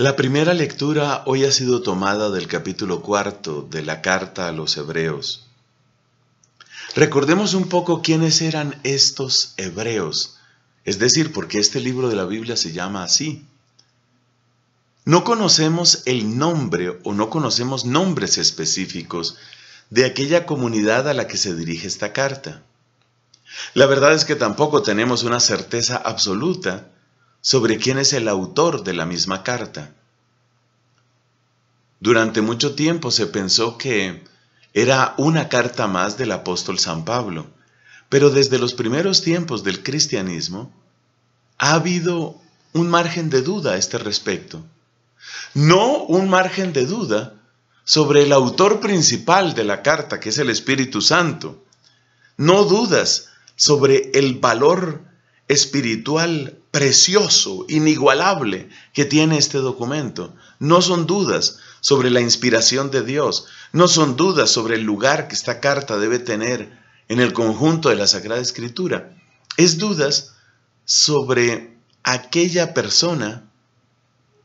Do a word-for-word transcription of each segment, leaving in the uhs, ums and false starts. La primera lectura hoy ha sido tomada del capítulo cuarto de la Carta a los Hebreos. Recordemos un poco quiénes eran estos hebreos, es decir, porque este libro de la Biblia se llama así. No conocemos el nombre o no conocemos nombres específicos de aquella comunidad a la que se dirige esta carta. La verdad es que tampoco tenemos una certeza absoluta sobre quién es el autor de la misma carta. Durante mucho tiempo se pensó que era una carta más del apóstol San Pablo, pero desde los primeros tiempos del cristianismo ha habido un margen de duda a este respecto. No un margen de duda sobre el autor principal de la carta, que es el Espíritu Santo. No dudas sobre el valor espiritual precioso, inigualable que tiene este documento. No son dudas sobre la inspiración de Dios. No son dudas sobre el lugar que esta carta debe tener en el conjunto de la Sagrada Escritura. Es dudas sobre aquella persona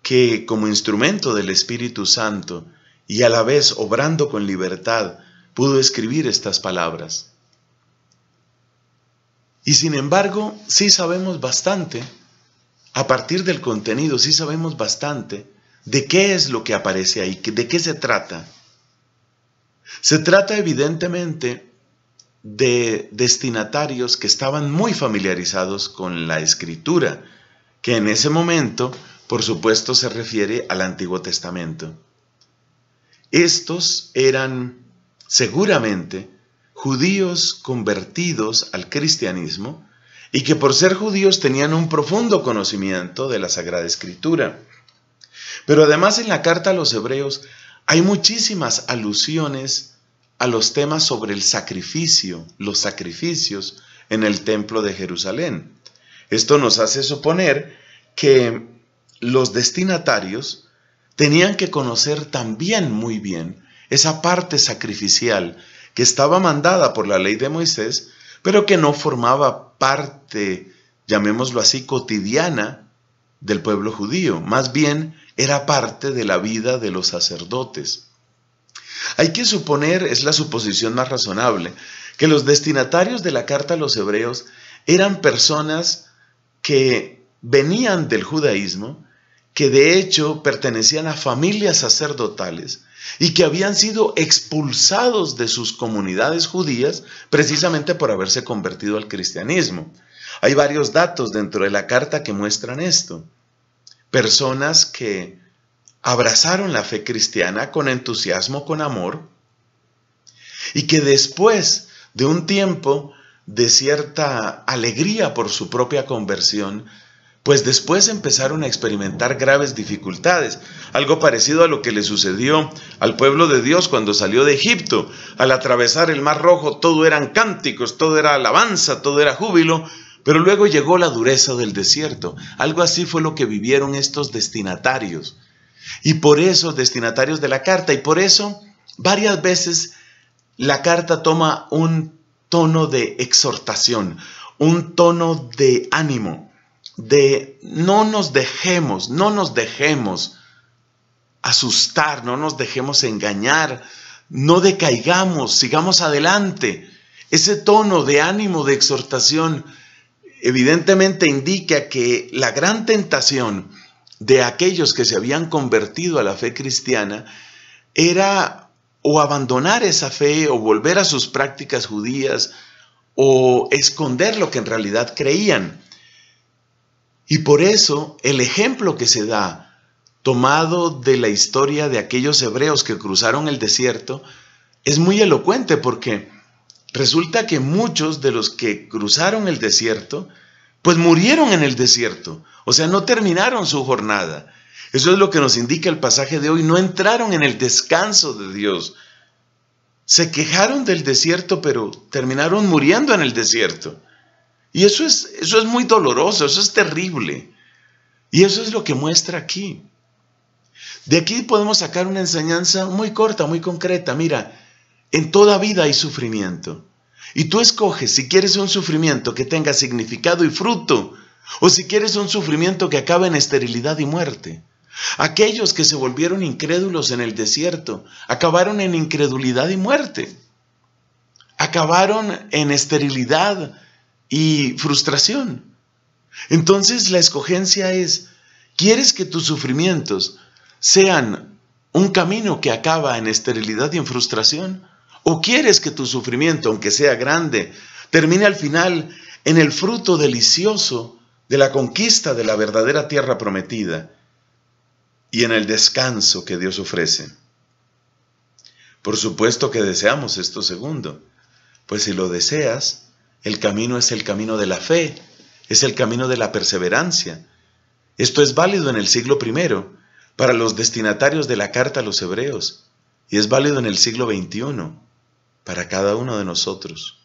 que, como instrumento del Espíritu Santo y a la vez obrando con libertad, pudo escribir estas palabras. Y sin embargo, sí sabemos bastante, a partir del contenido, sí sabemos bastante de qué es lo que aparece ahí, de qué se trata. Se trata evidentemente de destinatarios que estaban muy familiarizados con la Escritura, que en ese momento, por supuesto, se refiere al Antiguo Testamento. Estos eran seguramente judíos convertidos al cristianismo y que por ser judíos tenían un profundo conocimiento de la Sagrada Escritura. Pero además en la carta a los hebreos hay muchísimas alusiones a los temas sobre el sacrificio, los sacrificios en el templo de Jerusalén. Esto nos hace suponer que los destinatarios tenían que conocer también muy bien esa parte sacrificial que estaba mandada por la ley de Moisés, pero que no formaba parte, llamémoslo así, cotidiana del pueblo judío. Más bien, era parte de la vida de los sacerdotes. Hay que suponer, es la suposición más razonable, que los destinatarios de la carta a los hebreos eran personas que venían del judaísmo, que de hecho pertenecían a familias sacerdotales y que habían sido expulsados de sus comunidades judías precisamente por haberse convertido al cristianismo. Hay varios datos dentro de la carta que muestran esto. Personas que abrazaron la fe cristiana con entusiasmo, con amor, y que después de un tiempo de cierta alegría por su propia conversión, pues después empezaron a experimentar graves dificultades, algo parecido a lo que le sucedió al pueblo de Dios cuando salió de Egipto. Al atravesar el Mar Rojo, todo eran cánticos, todo era alabanza, todo era júbilo, pero luego llegó la dureza del desierto. Algo así fue lo que vivieron estos destinatarios. Y por eso, destinatarios de la carta, y por eso varias veces la carta toma un tono de exhortación, un tono de ánimo, de no nos dejemos, no nos dejemos asustar, no nos dejemos engañar, no decaigamos, sigamos adelante. Ese tono de ánimo, de exhortación, evidentemente indica que la gran tentación de aquellos que se habían convertido a la fe cristiana era o abandonar esa fe o volver a sus prácticas judías o esconder lo que en realidad creían. Y por eso el ejemplo que se da, tomado de la historia de aquellos hebreos que cruzaron el desierto, es muy elocuente, porque resulta que muchos de los que cruzaron el desierto, pues murieron en el desierto, o sea, no terminaron su jornada. Eso es lo que nos indica el pasaje de hoy, no entraron en el descanso de Dios. Se quejaron del desierto, pero terminaron muriendo en el desierto. Y eso es, eso es muy doloroso, eso es terrible. Y eso es lo que muestra aquí. De aquí podemos sacar una enseñanza muy corta, muy concreta. Mira, en toda vida hay sufrimiento. Y tú escoges si quieres un sufrimiento que tenga significado y fruto, o si quieres un sufrimiento que acabe en esterilidad y muerte. Aquellos que se volvieron incrédulos en el desierto acabaron en incredulidad y muerte. Acabaron en esterilidad y frustración. Entonces la escogencia es, ¿quieres que tus sufrimientos sean un camino que acaba en esterilidad y en frustración? ¿O quieres que tu sufrimiento, aunque sea grande, termine al final en el fruto delicioso de la conquista de la verdadera tierra prometida y en el descanso que Dios ofrece? Por supuesto que deseamos esto segundo, pues si lo deseas, el camino es el camino de la fe, es el camino de la perseverancia. Esto es válido en el siglo primero para los destinatarios de la carta a los hebreos y es válido en el siglo veintiuno para cada uno de nosotros.